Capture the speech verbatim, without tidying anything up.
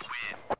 Win.